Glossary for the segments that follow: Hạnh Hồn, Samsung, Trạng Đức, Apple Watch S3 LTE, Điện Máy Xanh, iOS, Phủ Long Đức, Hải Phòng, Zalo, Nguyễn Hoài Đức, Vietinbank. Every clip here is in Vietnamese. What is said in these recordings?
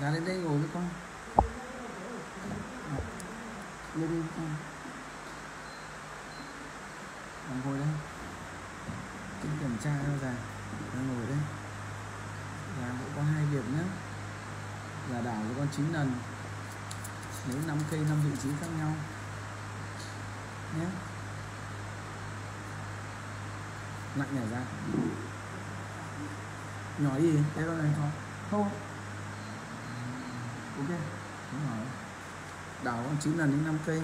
Ra đến đây ngồi với con. Lên đây con. Ngồi đây. Tính kiểm tra đâu ra. Ngồi đây. Là cũng có 2 điểm nhé. Là đảo cho con 9 lần. Nếu 5 cây 5 vị trí khác nhau. Nhé. Nặng nhảy ra. Nhỏ gì? Thế con này không? Không. Ok. Đúng rồi. Đảo con 9 lần đến 5 cây.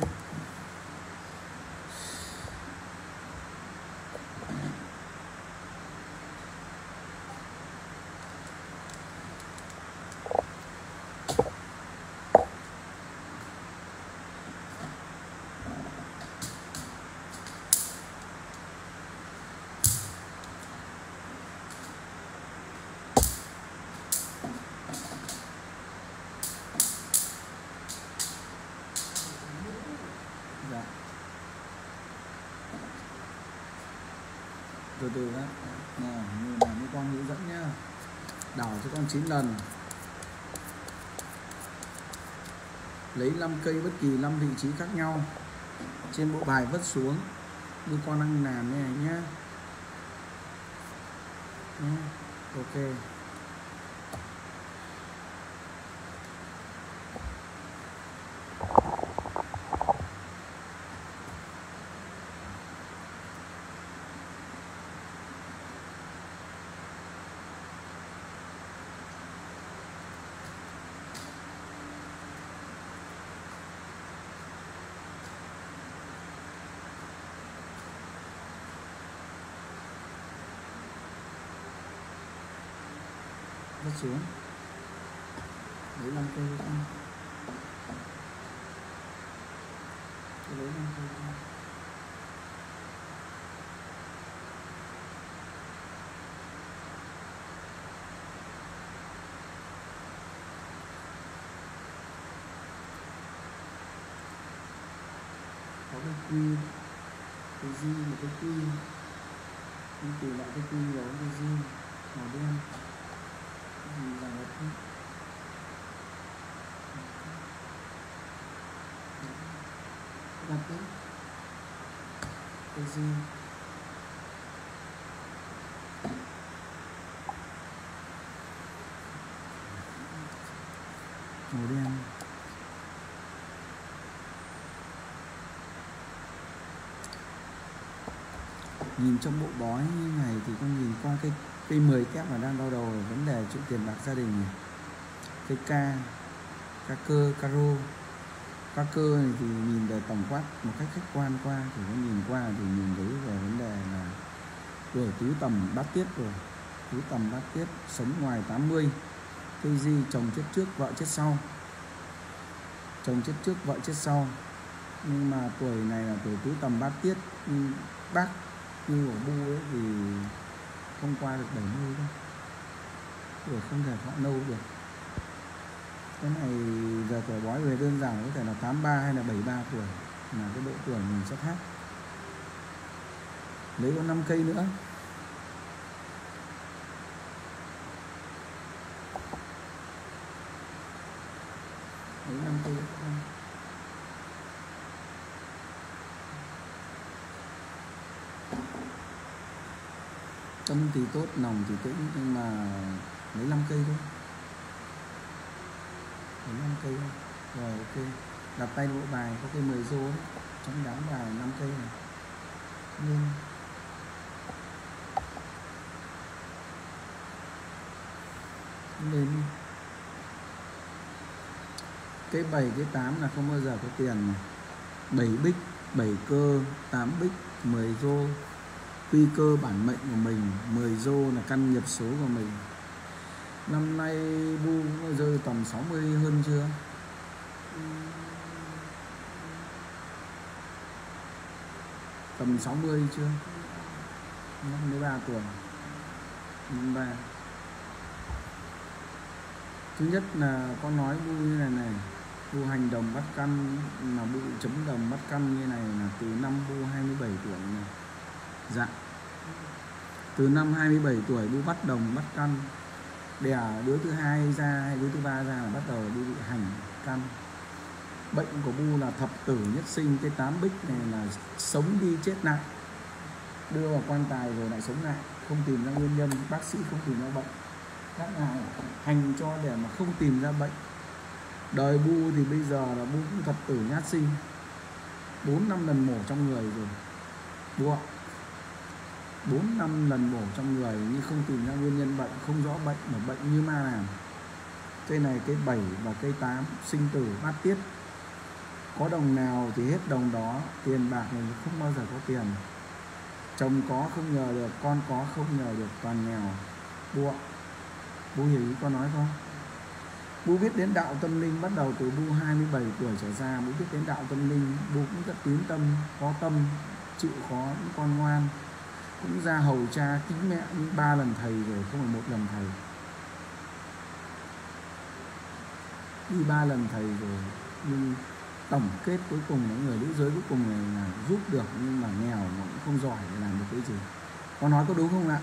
Từ từ đó. Nào, như là mấy con hướng dẫn nhá. Đảo cho con 9 lần. Lấy 5 cây bất kỳ 5 vị trí khác nhau trên bộ bài vứt xuống. Như con đang làm như này nhá. Ok. Xuống lấy 5 cây con, lấy 5 cây con. Có cái quy, cái gì là cái quy, mình tùy lại cái quy đó, cái gì màu đen. Đặt đấy. Cái gì? Màu đen. Nhìn trong bộ bói như này thì con nhìn qua cái cây 10 kép là đang đau đầu vấn đề chuyện tiền bạc gia đình này. Cây ca, ca cơ, caro, ca cơ này thì nhìn về tổng quát một cách khách quan qua thì nó nhìn qua thì nhìn thấy về vấn đề là tuổi tứ tầm bát tiết rồi, tứ tầm bát tiết sống ngoài 80, tư duy chồng chết trước vợ chết sau, chồng chết trước vợ chết sau, nhưng mà tuổi này là tuổi tứ tầm bát tiết nhưng bác như ở bu ấy thì không qua được 70 thôi. Tuổi không thể thọ nâu được. Cái này giờ tuổi bói về đơn giản có thể là 83 hay là 73 tuổi là cái độ tuổi mình sẽ khác. Lấy có 5 cây nữa. Lấy 5 cây nữa. Tâm thì tốt, lòng thì tĩnh, nhưng mà lấy 5 cây thôi. Lấy 5 cây thôi. Rồi ok. Đặt tay bộ bài có cây 10 rô trong đám bài 5 cây này. Nhưng lên cái 7 cái 8 là không bao giờ có tiền này. 7 bích, 7 cơ, 8 bích, 10 rô. Quy cơ bản mệnh của mình, 10 rô là căn nghiệp số của mình. Năm nay bu có rơi tầm 60 hơn chưa? Tầm 60 chưa? 53 tuổi. 53. Thứ nhất là con nói bu như này. Bu hành đồng bắt căn mà bu chấm đồng bắt căn như này là từ năm bu 27 tuổi này. Dạ. Từ năm 27 tuổi bu bắt đồng bắt căn đẻ đứa thứ hai ra hay đứa thứ ba ra là bắt đầu đi bị hành căn. Bệnh của Bu là thập tử nhất sinh, cái tám bích này là sống đi chết lại, đưa vào quan tài rồi lại sống lại, không tìm ra nguyên nhân, bác sĩ không tìm ra bệnh, các ngài hành cho để mà không tìm ra bệnh. Đời Bu thì bây giờ là Bu cũng thập tử nhát sinh, 4-5 lần mổ trong người rồi Bu ạ, 4-5 lần mổ trong người nhưng không tìm ra nguyên nhân bệnh, không rõ bệnh mà bệnh như ma làm. Cây này cây 7 và cây 8 sinh tử bát tiết, có đồng nào thì hết đồng đó, tiền bạc mình không bao giờ có tiền, chồng có không nhờ được, con có không nhờ được, toàn nghèo. Bu ạ, Bu hiểu ý con nói không? Bu biết đến đạo tâm linh bắt đầu từ Bu 27 tuổi trở ra. Bu biết đến đạo tâm linh, Bu cũng rất tín tâm, có tâm, chịu khó, những con ngoan, cũng ra hầu cha kính mẹ, nhưng 3 lần thầy rồi, không phải 1 lần thầy. Đi 3 lần thầy rồi, nhưng tổng kết cuối cùng là người nữ giới cuối cùng này là giúp được, nhưng mà nghèo mà cũng không giỏi để làm được cái gì. Con nói có đúng không ạ?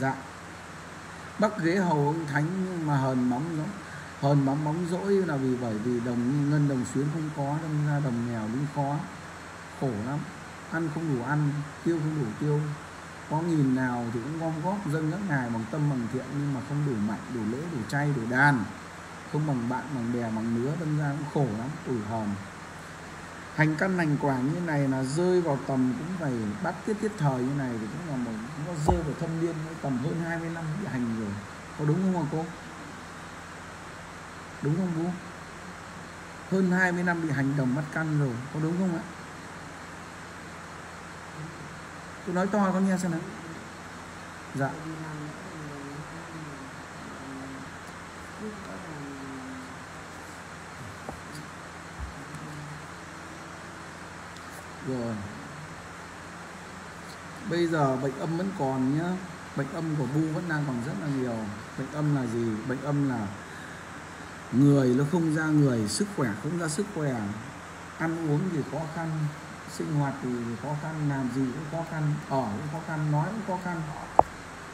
Dạ. Bắc ghế hầu ông thánh nhưng mà hờn móng dỗi là vì bởi vì đồng ngân đồng xuyến không có, đâm ra đồng nghèo đúng khó, khổ lắm, ăn không đủ ăn, tiêu không đủ tiêu, có nghìn nào thì cũng gom góp dâng các ngài bằng tâm bằng thiện, nhưng mà không đủ mạnh, đủ lễ, đủ chay, đủ đàn, không bằng bạn bằng bè bằng nứa, đâm ra cũng khổ lắm, ủi hờn. Hành căn hành quả như này là rơi vào tầm cũng phải bắt tiết thời như này thì cũng là một, nó rơi vào thâm niên tầm hơn 20 năm bị hành rồi, có đúng không hả cô? Đúng không Bu? Hơn 20 năm bị hành đồng bắt căn rồi, có đúng không ạ? Tôi nói to con nghe xem nào. Dạ. Rồi. Bây giờ bệnh âm vẫn còn nhá, bệnh âm của Bu vẫn đang còn rất là nhiều. Bệnh âm là gì? Bệnh âm là người nó không ra người, sức khỏe không ra sức khỏe, ăn uống thì khó khăn, sinh hoạt thì khó khăn, làm gì cũng khó khăn, ở cũng khó khăn, nói cũng khó khăn.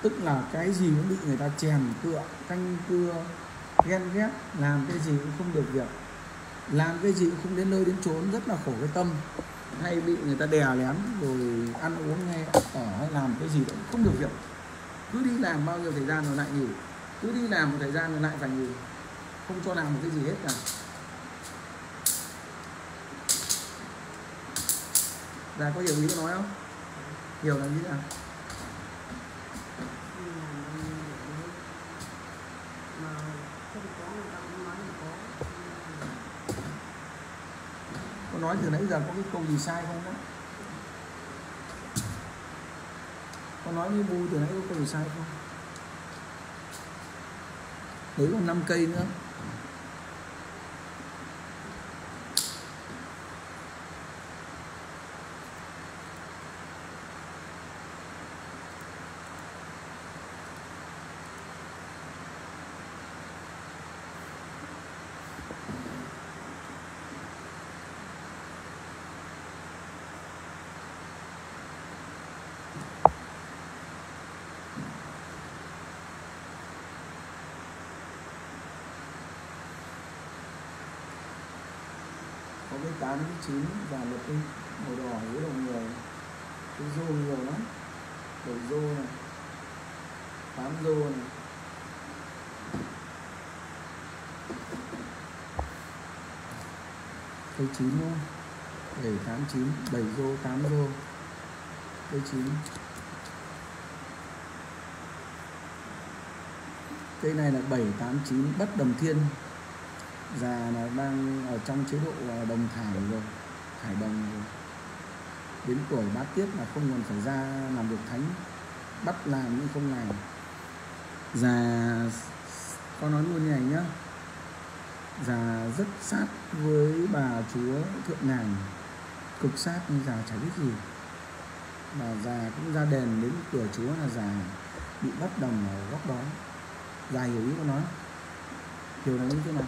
Tức là cái gì cũng bị người ta chèn tựa, canh cưa, ghen ghét, làm cái gì cũng không được việc, làm cái gì cũng không đến nơi đến chốn, rất là khổ cái tâm. Hay bị người ta đè lén rồi ăn uống hay ở hay làm cái gì cũng không được việc, cứ đi làm bao nhiêu thời gian rồi lại nghỉ, cứ đi làm một thời gian rồi lại phải nghỉ, không cho làm một cái gì hết cả. Dạ, có hiểu ý tôi nói không? Hiểu là như thế nào? Con nói từ nãy giờ có cái câu gì sai không đó? Con nói với Bu từ nãy có câu gì sai không? Đấy còn 5 cây nữa. Cái 8, 9 và một cái màu đỏ với đồng người, cái rô nhiều lắm, 7 rô này, 8 rô này. Cây 9 luôn, 7, 8, 9, 7 rô, 8 rô, cây 9. Cây này là 7, 8, 9 bất đồng thiên, già là đang ở trong chế độ đồng thải rồi, thải đồng rồi, đến tuổi bát tiết là không còn phải ra làm được thánh, bắt làm nhưng không làm. Già con nói luôn như này nhá, già rất sát với bà chúa thượng nàng, cực sát nhưng già chả biết gì, mà già cũng ra đền đến cửa chúa là già bị bắt đồng ở góc đó. Già hiểu ý con nói, hiểu là như thế nào?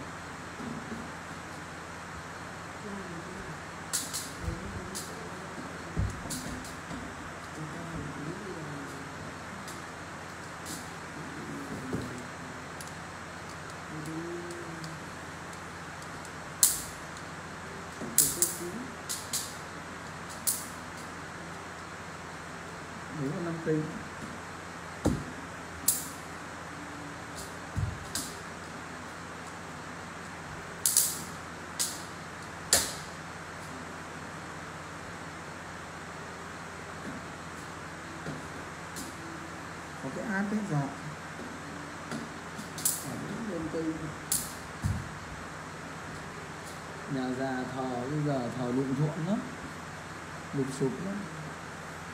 4 5 tỷ. Có cái áp hết rồi. Nhà già thờ bây giờ thờ lụm thuộm lắm, lụm sụp lắm.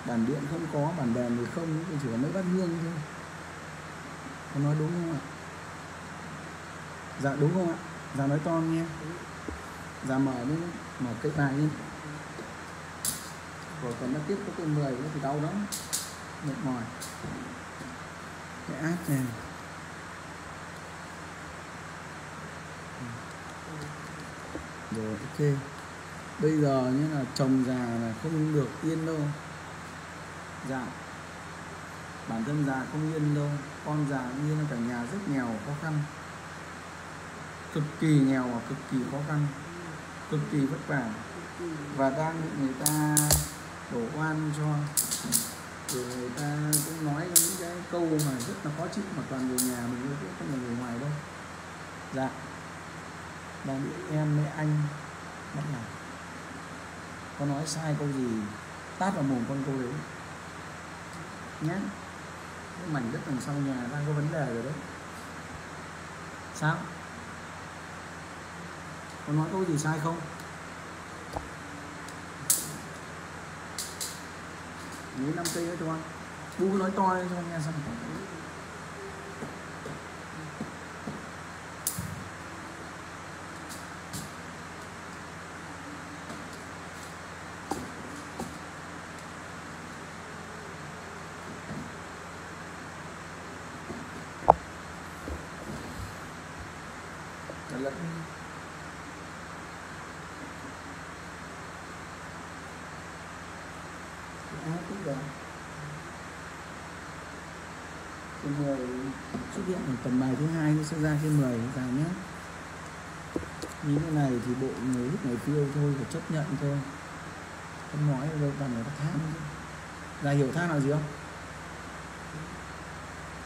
Bản điện không có, bản đèn thì không, chỉ có mấy bát hương thôi. Có nói đúng không ạ? Dạ đúng không ạ? Dạ nói to nghe. Dạ mở đi, mở cái bài đi. Rồi còn nó tiếp có cái 10 nữa thì đau lắm, mệt mỏi. Cái áp này. Rồi ok. Bây giờ như là chồng già là không được yên đâu. Dạ. Bản thân già không yên đâu, con già cũng như là cả nhà rất nghèo khó khăn. Cực kỳ nghèo và cực kỳ khó khăn. Cực kỳ vất vả. Và đang bị người ta đổ oan cho. Rồi người ta cũng nói những cái câu mà rất là khó chịu mà toàn người nhà mình cũng không phải người ngoài đâu. Dạ. Đang bị em với anh bắt nạt. Có nói sai câu gì tát vào mồm con cô đấy nhá. Cái mảnh đất đằng sau nhà đang có vấn đề rồi đấy. Sao? Có nói câu gì sai không? Mấy 5 cây nữa cho con. Bú nói to lên cho con nghe xong. Cái 10 xuất hiện ở tầm bài thứ 2 nó sẽ ra cái 10 vào nhé. Như thế này thì bộ người hút người phiêu thôi, phải chấp nhận thôi. Không nói đâu, toàn người ta tham thôi. Là hiểu tham là gì không?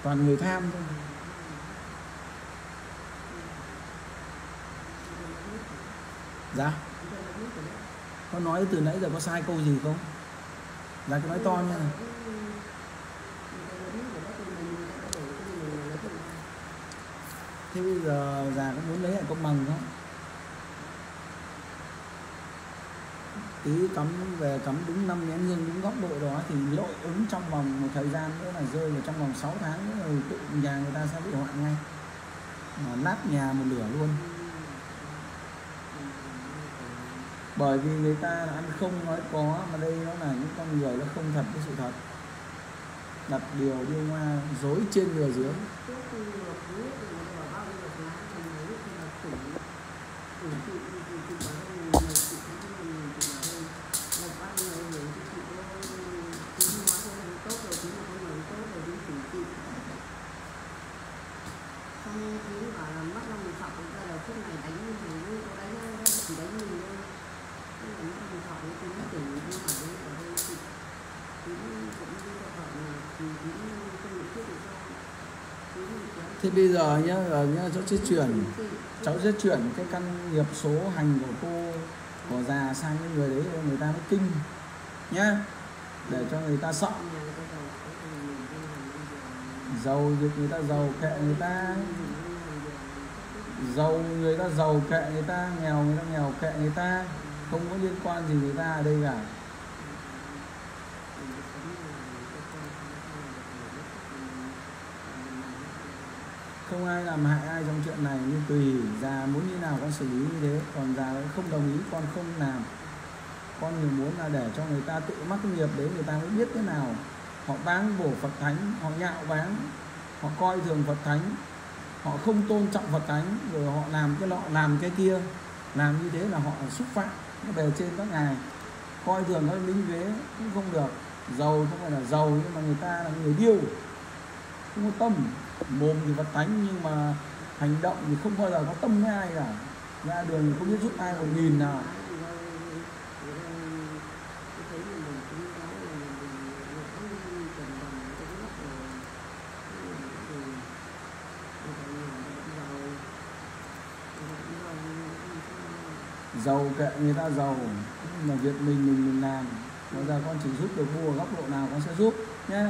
Toàn người tham thôi. Dạ. Có nói từ nãy giờ có sai câu gì không? Là cái nói to nha. Thế bây giờ già cũng muốn lấy lại công bằng không? Tí cắm về cắm đúng 5 nén hương đúng góc độ đó thì lội ứng trong vòng một thời gian nữa là rơi vào trong vòng 6 tháng nữa rồi tự nhà người ta sẽ bị hoạn ngay. Mà nát nhà một lửa luôn. Bởi vì người ta ăn không nói có, mà đây nó là những con người nó không thật với sự thật, đặt điều đi ngoa dối trên lừa dưới. Thế bây giờ nhá, cháu sẽ chuyển cái căn nghiệp số hành của cô của già sang cái người đấy, người ta mới kinh nhá, để cho người ta sợ. Giàu việc người ta giàu kệ người ta, giàu người ta giàu kệ người ta, nghèo người ta nghèo kệ người ta, không có liên quan gì người ta ở đây cả. Không ai làm hại ai trong chuyện này, nhưng tùy già muốn như nào con xử lý như thế, còn già không đồng ý con không làm. Con thì muốn là để cho người ta tự mắc nghiệp đấy, người ta mới biết thế nào. Họ báng bổ Phật Thánh, họ nhạo báng, họ coi thường Phật Thánh, họ không tôn trọng Phật Thánh, rồi họ làm cái lọ, làm cái kia. Làm như thế là họ xúc phạm về trên các ngài, coi thường các lính vế cũng không được. Giàu không phải là giàu, nhưng mà người ta là người điêu, không có tâm. Mồm thì Phật Thánh nhưng mà hành động thì không bao giờ có tâm với ai cả. Ra đường thì không biết giúp ai 1.000 nào. giàu kệ người ta giàu, nhưng mà việc mình làm. Bây giờ con chỉ giúp được vua góc độ nào con sẽ giúp nhé.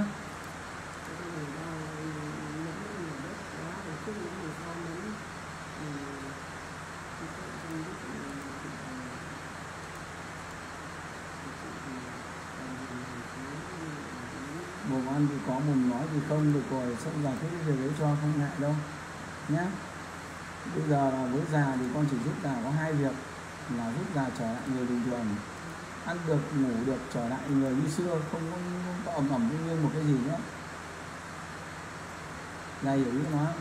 Mồm ăn thì có, mồm nói thì không, được rồi sẽ giải thích cái việc đấy cho không ngại đâu nhé. Bây giờ là với già thì con chỉ giúp già có hai việc là giúp già trở lại người bình thường, ăn được ngủ được, trở lại người như xưa, không có ẩm ẩm như một cái gì nữa. Là hiểu ý nó không?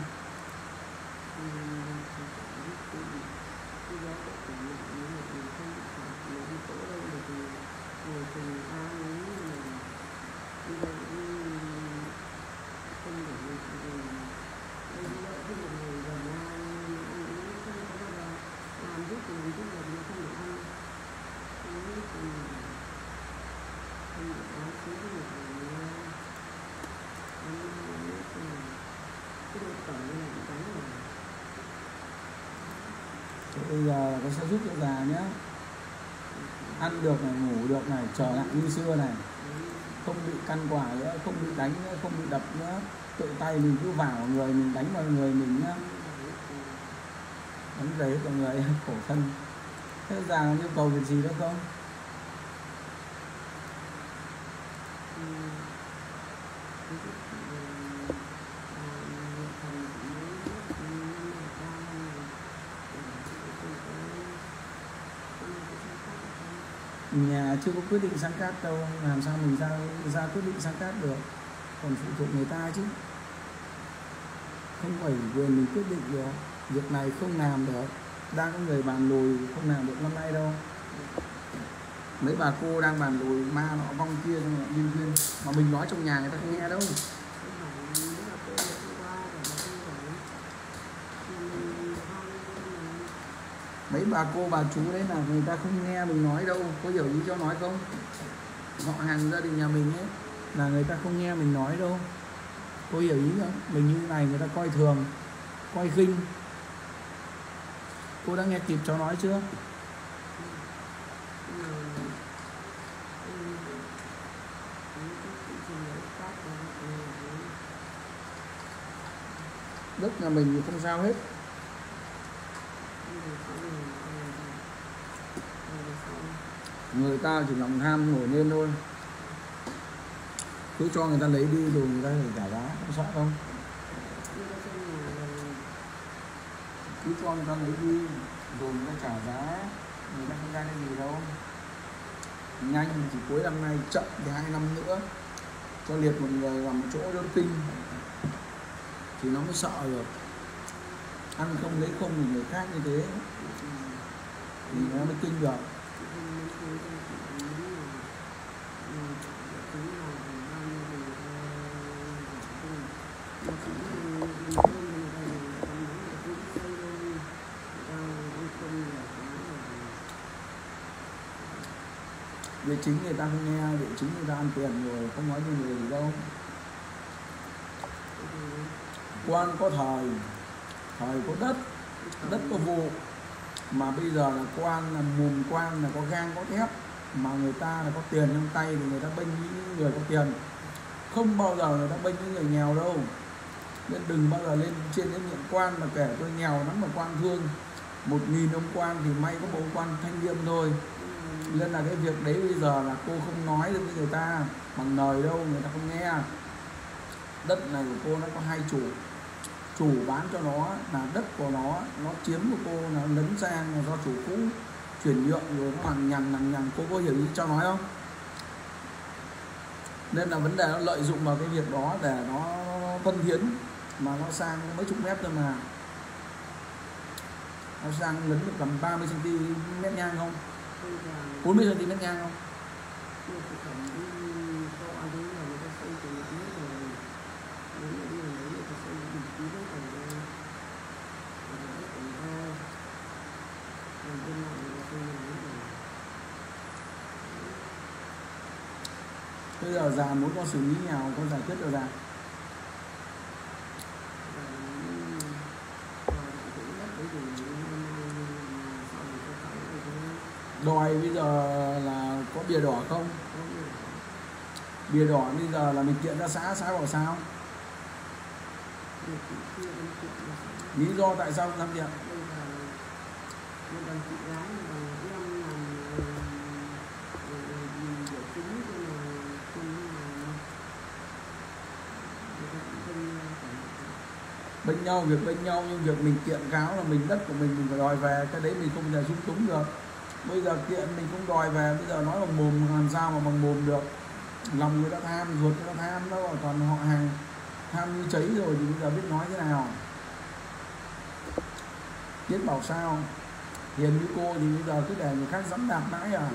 Bây giờ là con sẽ giúp cho già nhé. Ăn được này, ngủ được này, trở lại như xưa này, không bị căn quả nữa, không bị đánh nữa, không bị đập nữa. Tự tay mình cứ vào người mình, đánh vào người mình nhá, đánh giấy vào người khổ thân. Thế già có nhu cầu về gì nữa không? Nhà chưa có quyết định sang cát đâu, làm sao mình ra quyết định sang cát được, còn phụ thuộc người ta chứ. Không phải quyền mình quyết định được, việc này không làm được, đang có người bàn lùi không làm được năm nay đâu. Mấy bà cô đang bàn lùi ma nọ vong kia cho mọi nhân viên, mà mình nói trong nhà người ta không nghe đâu. Mấy bà cô bà chú đấy là người ta không nghe mình nói đâu, có hiểu ý cho nói không? Họ hàng gia đình nhà mình ấy là người ta không nghe mình nói đâu, có hiểu ý không? Mình như này người ta coi thường, coi khinh. Cô đã nghe kịp cháu nói chưa? Đức nhà mình thì không sao hết. Người ta chỉ lòng tham nổi lên thôi, cứ cho người ta lấy đi rồi người ta phải trả giá, không sợ không? Cứ cho người ta lấy đi rồi người ta trả giá, người ta không ra cái gì đâu. Nhanh thì cuối năm nay, chậm thì 2 năm nữa, cho liệt một người vào một chỗ đơn tinh thì nó mới sợ được. Ăn không lấy không thì người khác như thế thì nó mới kinh được. Vì chính người ta không nghe, vì chính người ta ăn tiền rồi, không nói như người đâu. Quan có thời, thời có đất, đất có vụ. Mà bây giờ là quan là mồm quan là có gang có thép, mà người ta là có tiền trong tay thì người ta bênh những người có tiền, không bao giờ người ta bênh những người nghèo đâu. Nên đừng bao giờ lên trên đến nhiệm quan mà kể tôi nghèo lắm mà quan thương. 1000 ông quan thì may có bộ quan thanh liêm thôi. Nên là cái việc đấy bây giờ là cô không nói được với người ta bằng lời đâu, người ta không nghe. Đất này của cô nó có 2 chủ, chủ bán cho nó là đất của nó chiếm của cô, nó lấn sang là do chủ cũ chuyển nhượng rồi nó lằng nhằng. Cô có hiểu ý cho nói không? Nên là vấn đề nó lợi dụng vào cái việc đó để nó phân hiến, mà nó sang mấy chục mét thôi mà nó sang lấn được tầm 30 cm ngang không, 40 cm ngang không. Bây giờ già muốn con xử lý nghèo, con giải quyết được già. đòi bây giờ là có bìa đỏ không, bìa đỏ bây giờ là mình kiện ra xã, xã bảo sao lý do tại sao không làm việc. Bên nhau, việc bên nhau, nhưng việc mình kiện cáo là mình đất của mình phải đòi về, cái đấy mình không thể dung túng được. Bây giờ kiện mình không đòi về, bây giờ nói bằng mồm làm sao mà bằng mồm được. Lòng người ta tham, ruột người ta tham, nó còn họ hàng tham như cháy rồi thì bây giờ biết nói thế nào. Biết bảo sao hiền như cô thì bây giờ cứ để người khác dẫm đạp mãi à.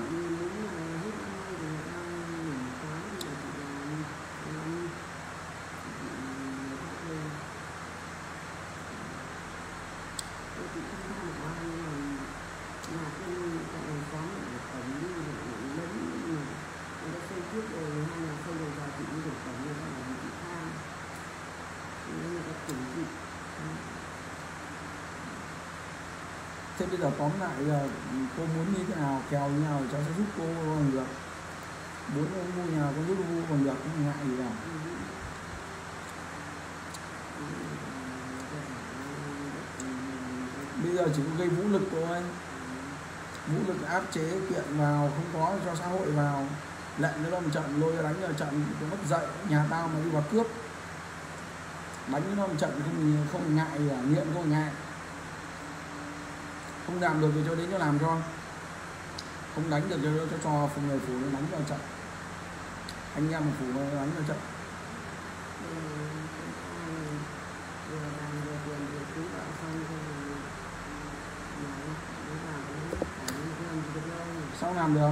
Thế bây giờ tóm lại là cô muốn như thế nào kèo như nào cháu sẽ giúp cô bằng được, muốn mua nhà con giúp cô bằng được, không ngại gì cả. Bây giờ chỉ có gây vũ lực thôi, vũ lực áp chế kiện vào, không có cho xã hội vào, lệnh cho nó một trận, lôi ra đánh vào trận, cũng mất dậy, nhà tao mà đi vào cướp, đánh cho nó một trận không ngại gì cả, nghiện không ngại. Không làm được thì cho đến nó làm cho, không đánh được cho người phủ nó đánh vào trận, anh em phủ nó đánh vào trận. Sao làm được?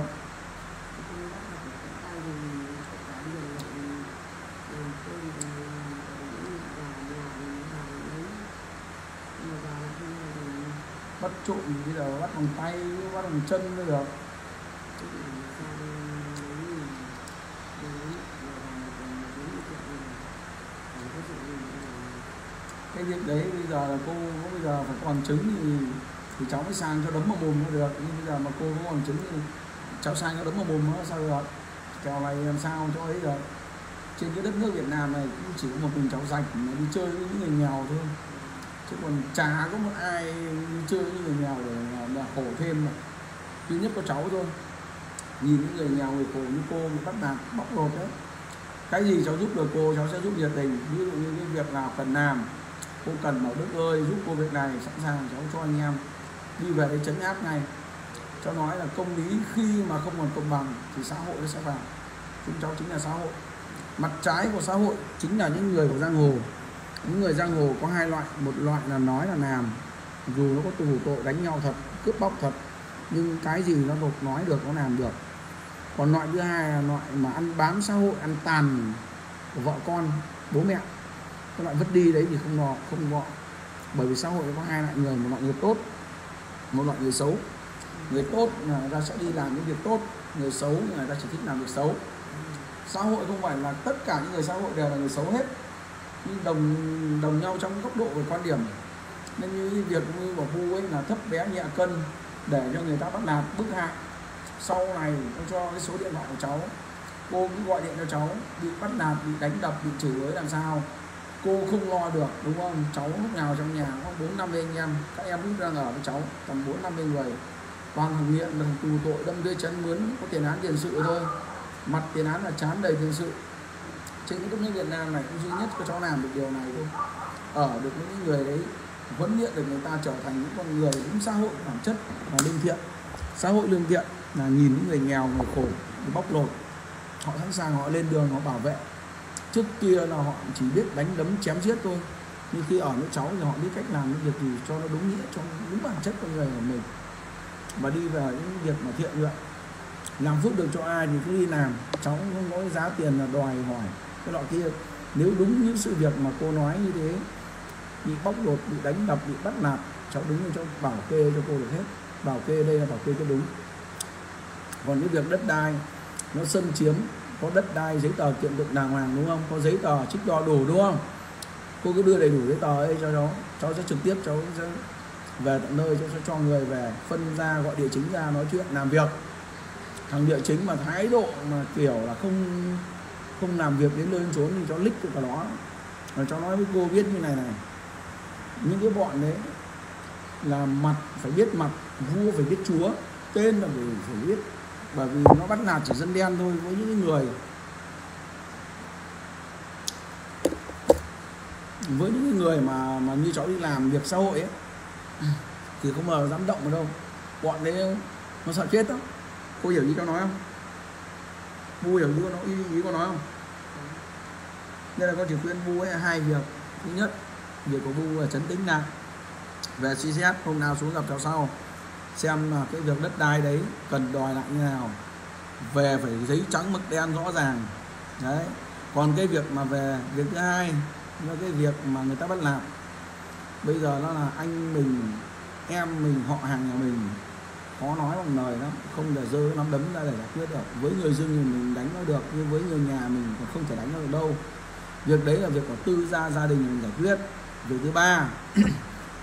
Bắt trộm bây giờ bắt bằng tay, bắt bằng chân mới được. Cái việc đấy bây giờ là cô bây giờ phải còn chứng thì cháu mới sang cho đấm vào mồm mới được. Nhưng bây giờ mà cô có còn chứng thì cháu sang cho đấm vào mồm nó sao được. Kèo này làm sao cho ấy được. Trên cái đất nước Việt Nam này cũng chỉ có một mình cháu rảnh đi chơi với những người nghèo thôi, chứ còn chả có một ai đi chơi với người nghèo để khổ thêm mà. Duy nhất có cháu thôi, nhìn những người nghèo người khổ như cô mới bắt nạt bóc lột đấy. Cái gì cháu giúp được cô cháu sẽ giúp nhiệt tình, ví dụ như cái việc nào cần làm, cô cần bảo Đức ơi giúp cô việc này, sẵn sàng cháu cho anh em đi về để trấn áp ngay. Cháu nói là công lý khi mà không còn công bằng thì xã hội nó sẽ vào. Chúng cháu chính là xã hội, mặt trái của xã hội chính là những người của giang hồ. Những người giang hồ có hai loại, một loại là nói là làm, dù nó có tù tội đánh nhau thật, cướp bóc thật, nhưng cái gì nó được nói được, nó làm được. Còn loại thứ hai là loại mà ăn bám xã hội, ăn tàn của vợ con, bố mẹ. Cái loại vứt đi đấy thì không gọi, bởi vì xã hội có hai loại người, một loại người tốt, một loại người xấu. Người tốt người ta sẽ đi làm những việc tốt, người xấu người ta chỉ thích làm việc xấu. Xã hội không phải là tất cả những người xã hội đều là người xấu hết, đồng nhau trong góc độ về quan điểm. Nên như việc như của Phu ấy là thấp bé nhẹ cân để cho người ta bắt nạt bức hại. Sau này tôi cho cái số điện thoại của cháu, cô cứ gọi điện cho cháu, bị bắt nạt, bị đánh đập, bị chửi làm sao cô không lo được, đúng không? Cháu lúc nào trong nhà có 4-50 anh em, các em cũng đang ở với cháu tầm 4-50 người, toàn thằng nghiện, thằng tù tội, đâm đưa chấn mướn, có tiền án tiền sự thôi, mặt tiền án là chán đầy tiền sự. Trên cái đất nước Việt Nam này cũng duy nhất có cháu làm được điều này thôi, ở được những người đấy, huấn luyện được người ta trở thành những con người đúng xã hội bản chất và lương thiện. Xã hội lương thiện là nhìn những người nghèo, người khổ, người bóc lột, họ sẵn sàng họ lên đường họ bảo vệ. Trước kia là họ chỉ biết đánh đấm chém giết thôi, nhưng khi ở với cháu thì họ biết cách làm những việc gì cho nó đúng nghĩa, cho đúng bản chất con người của mình, và đi vào những việc mà thiện nguyện, làm giúp được cho ai thì cứ đi làm. Cháu không có giá tiền là đòi hỏi cái loại kia. Nếu đúng những sự việc mà cô nói như thế, bị bóc lột, bị đánh đập, bị bắt nạt, cháu đứng trong bảo kê cho cô được hết. Bảo kê đây là bảo kê cho đúng. Còn những việc đất đai nó xâm chiếm, có đất đai giấy tờ kiện tụng đàng hoàng, đúng không? Có giấy tờ trích đo đủ, đúng không? Cô cứ đưa đầy đủ giấy tờ ấy cho cháu, cháu sẽ trực tiếp cháu sẽ về tận nơi cho người về phân ra, gọi địa chính ra nói chuyện làm việc. Thằng địa chính mà thái độ mà kiểu là không làm việc đến nơi đến chốn thì cháu lích cái cả đó. Và cháu nói với cô biết như này, những cái bọn đấy là mặt phải biết mặt, vua phải biết chúa, tên là phải biết. Bởi vì nó bắt nạt chỉ dân đen thôi, với những người mà như cháu đi làm việc xã hội ấy, thì không mà dám động vào đâu. Bọn đấy nó sợ chết đó. Cô hiểu như cháu nói không? Bu hiểu như nó ý con nói không? Nên là con chỉ khuyên Bu ấy hai việc. Thứ nhất, việc của Bu là trấn tĩnh lại, về suy xét, hôm nào xuống gặp cháu sau xem là cái việc đất đai đấy cần đòi lại như nào, về phải giấy trắng mực đen rõ ràng đấy. Còn cái việc mà về việc thứ hai là cái việc mà người ta bắt làm bây giờ nó là anh mình, em mình, họ hàng nhà mình, khó nói bằng lời lắm, không để dơ nắm đấm ra để giải quyết được. Với người dưng thì mình đánh nó được, nhưng với người nhà mình còn không thể đánh nó được đâu. Việc đấy là việc của tư gia gia đình mình giải quyết. Việc thứ ba,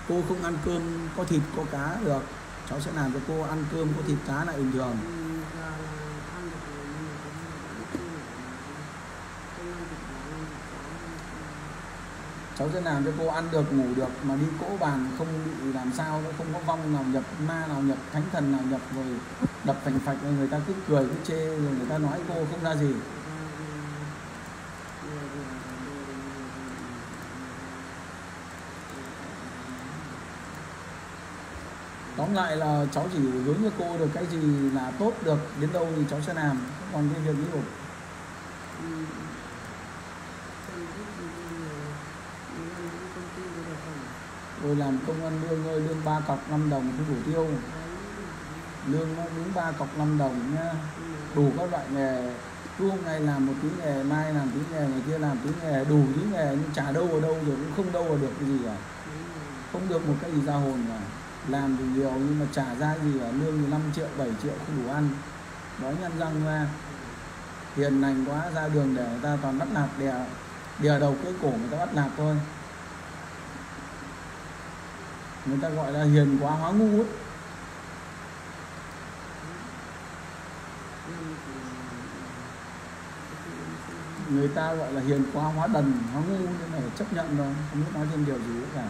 cô không ăn cơm có thịt có cá được, cháu sẽ làm cho cô ăn cơm có thịt cá lại bình thường. Cháu sẽ làm cho cô ăn được ngủ được, mà đi cỗ bàn không bị làm sao, nó không có vong nào nhập, ma nào nhập, thánh thần nào nhập, rồi đập phành phạch người ta cứ cười cứ chê, rồi người ta nói cô không ra gì. Tóm lại là cháu chỉ hướng cho cô được cái gì là tốt được đến đâu thì cháu sẽ làm. Còn cái việc như tôi làm công ăn lương ơi, lương 3 cọc 5 đồng không đủ tiêu. Lương nó đúng 3 cọc 5 đồng nhá. Đủ các loại nghề, cứ hôm nay làm một tí nghề, mai làm tí nghề, ngày kia làm tí nghề, đủ tí nghề, nhưng chả đâu ở đâu rồi, cũng không đâu ở được cái gì cả. Không được một cái gì ra hồn cả. Làm thì nhiều nhưng mà trả ra gì cả, lương thì 5 triệu, 7 triệu không đủ ăn. Đói nhăn răng ra. Hiền lành quá, ra đường để người ta toàn bắt nạt, đè đầu cưỡi cổ người ta bắt nạt thôi. Người ta gọi là hiền quá hóa ngu ấy. Người ta gọi là hiền quá hóa đần, hóa ngu, nên là chấp nhận rồi, không biết nói thêm điều gì nữa cả.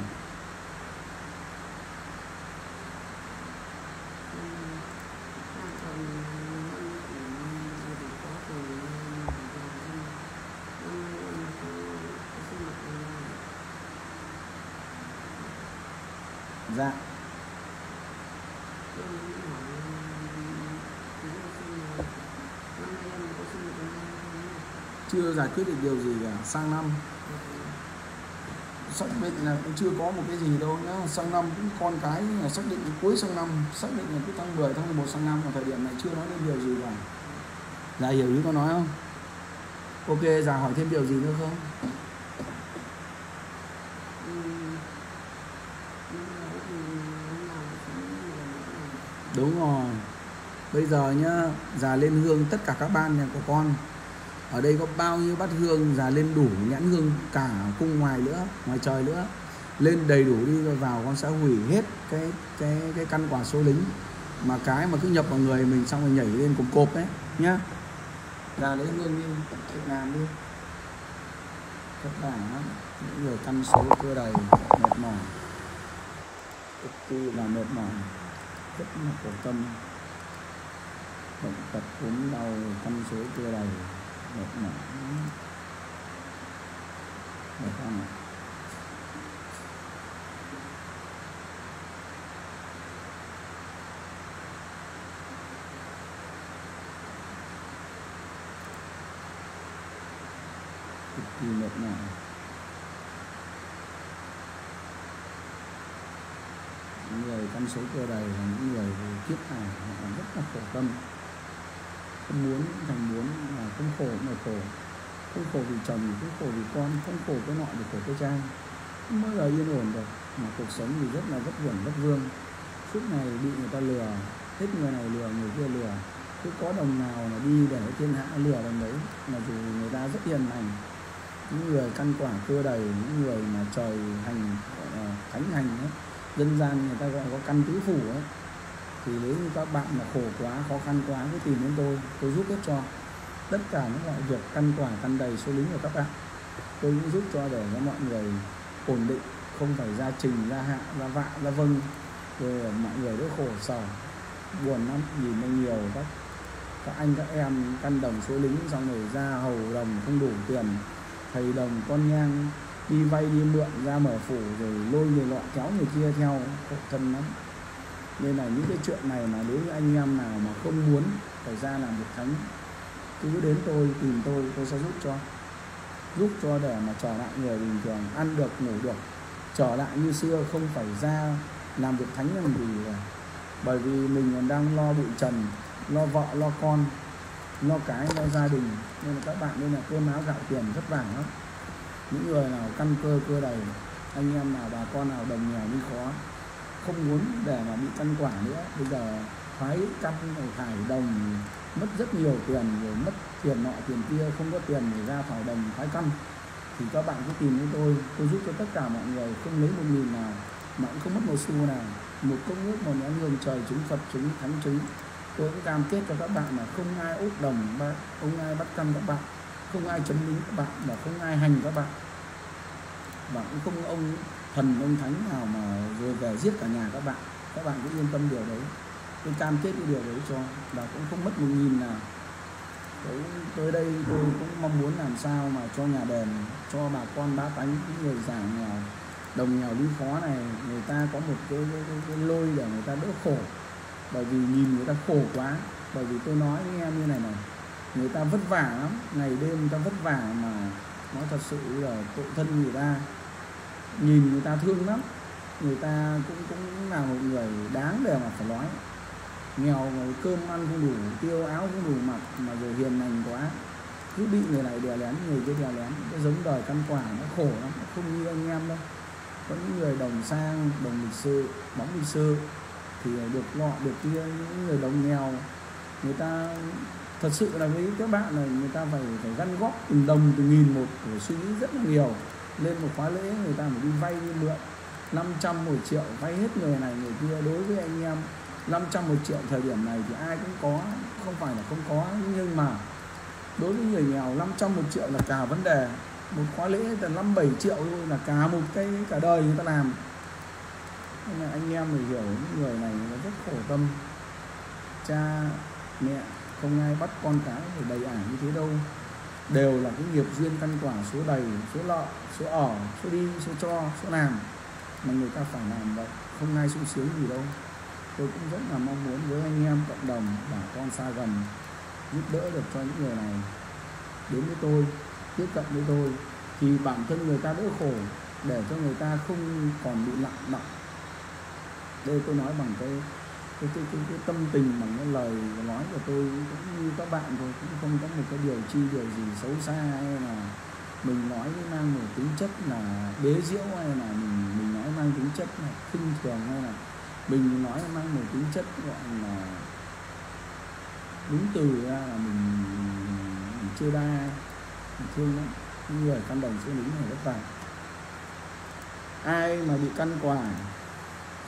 Dạ. Chưa giải quyết được điều gì cả, sang năm xác định là cũng chưa có một cái gì đâu nhá. Sang năm cũng con cái là xác định cuối sang năm, xác định là cứ tháng 10, tháng 11 sang năm, ở thời điểm này chưa nói đến điều gì cả. Dạ hiểu ý con nói không? Ok, dạ hỏi thêm điều gì nữa không? Đúng rồi. Bây giờ nhá, già lên hương tất cả các ban nhà của con. Ở đây có bao nhiêu bát hương, già lên đủ nhãn hương cả cung ngoài nữa, ngoài trời nữa. Lên đầy đủ đi rồi vào con sẽ hủy hết cái căn quả số lính. Mà cái mà cứ nhập vào người mình xong rồi nhảy lên cùng cộp đấy nhá. Già lên hương đi, thực làm đi. Tất cả những người căn số cơ đầy mệt mỏi. Cực kỳ là mệt mỏi. Rất là khổ tâm, bệnh tật ốm đau, tâm số chưa đầy, mệt mỏi, mệt mỏi. Cực kỳ mệt mỏi. Người tâm số cơ đầy là những người kiếp này họ rất là khổ tâm, không muốn thành muốn là không khổ mà khổ, không khổ vì chồng, không khổ vì con, không khổ cái nọ thì khổ cái trai, không bao giờ yên ổn được. Mà cuộc sống thì rất là vất vưởng vất vương, suốt ngày bị người ta lừa, hết người này lừa người kia lừa, cứ có đồng nào là đi để thiên hạ lừa đồng đấy, mà dù người ta rất hiền lành. Những người căn quả cơ đầy, những người mà trời hành thánh hành ấy, dân gian người ta gọi có căn tứ phủ ấy, thì nếu như các bạn mà khổ quá, khó khăn quá cứ tìm đến tôi giúp hết cho tất cả những loại việc căn quả căn đầy số lính của các bạn. Tôi cũng giúp cho để cho mọi người ổn định, không phải ra trình, ra hạ, ra vạ, ra vâng, rồi mọi người rất khổ sở buồn lắm, nhìn nó nhiều các anh các em căn đồng số lính xong rồi ra hầu đồng không đủ tiền, thầy đồng con nhang đi vay đi mượn ra mở phủ rồi lôi người lọ kéo người kia theo, khổ thân lắm. Nên là những cái chuyện này mà nếu như anh em nào mà không muốn phải ra làm việc thánh cứ đến tôi, tìm tôi sẽ giúp cho để mà trở lại người bình thường, ăn được, ngủ được, trở lại như xưa, không phải ra làm việc thánh làm gì cả. Bởi vì mình còn đang lo bụi trần, lo vợ, lo con, lo cái, lo gia đình, nên là các bạn nên là cơm áo gạo tiền rất vàng lắm. Những người nào căn cơ đầy, anh em nào bà con nào đồng nghèo đi khó, không muốn để mà bị căn quả nữa, bây giờ thoái căn thải đồng mất rất nhiều tiền, rồi mất tiền nọ tiền kia, không có tiền để ra thải đồng thoái căn, thì các bạn cứ tìm đến tôi giúp cho tất cả mọi người, không lấy 1.000 nào mà cũng không mất 1 xu nào, một cốc nước mà nó nhường trời chứng, Phật chứng, Thánh chứng. Tôi cũng cam kết cho các bạn là không ai úp đồng, không ai bắt căn các bạn, không ai chấn lý các bạn, mà không ai hành các bạn, và cũng không ông thần ông thánh nào mà rồi về giết cả nhà các bạn. Các bạn cứ yên tâm điều đấy, tôi cam kết cái điều đấy cho, và cũng không mất 1.000 nào. Tới đây tôi cũng mong muốn làm sao mà cho nhà đền, cho bà con bá tánh, những người già nghèo đồng nghèo đi khó này, người ta có một cái lôi để người ta đỡ khổ. Bởi vì nhìn người ta khổ quá, bởi vì tôi nói với em như này này, người ta vất vả lắm, ngày đêm người ta vất vả mà nó thật sự là tội thân người ta, nhìn người ta thương lắm. Người ta cũng là một người đáng để mà phải nói, nghèo mà cơm ăn không đủ, tiêu áo không đủ mặc, mà rồi hiền lành quá, cứ bị người này đè lén, người kia đè lén, cái giống đời căn quả nó khổ lắm, nó không như anh em đâu. Có những người đồng sang, đồng lịch sự, bóng lịch sự thì được lọ được kia, những người đồng nghèo người ta thật sự là với các bạn này, người ta phải gắn góp từng đồng từng nghìn một, phải suy nghĩ rất là nhiều. Lên một khóa lễ người ta phải đi vay đi mượn 500 1 triệu vay hết người này người kia. Đối với anh em 500 1 triệu thời điểm này thì ai cũng có, không phải là không có, nhưng mà đối với người nghèo 500 1 triệu là cả vấn đề. Một khóa lễ là 5-7 triệu thôi là cả một cái cả đời người ta làm. Nên là anh em phải hiểu những người này nó rất khổ tâm. Cha mẹ không ai bắt con cái phải đầy ải như thế đâu, đều là cái nghiệp duyên căn quả, số đầy, số lọ, số ở, số đi, số cho, số làm mà người ta phải làm vậy, không ai sung sướng gì đâu. Tôi cũng rất là mong muốn với anh em cộng đồng bà con xa gần giúp đỡ được cho những người này đến với tôi, tiếp cận với tôi, thì bản thân người ta đỡ khổ, để cho người ta không còn bị lặng lặng. Đây tôi nói bằng cái tâm tình, bằng cái lời nói của tôi cũng như các bạn thôi, cũng không có một cái điều chi điều gì xấu xa, hay là mình nói mang một tính chất là bế giễu, hay là mình nói mang tính chất là khinh thường, hay là mình nói mang một tính chất gọi là đúng từ ra là mình chưa đa, mình thương lắm. Những người căn đồng số lính này rất vàng. Ai mà bị căn quả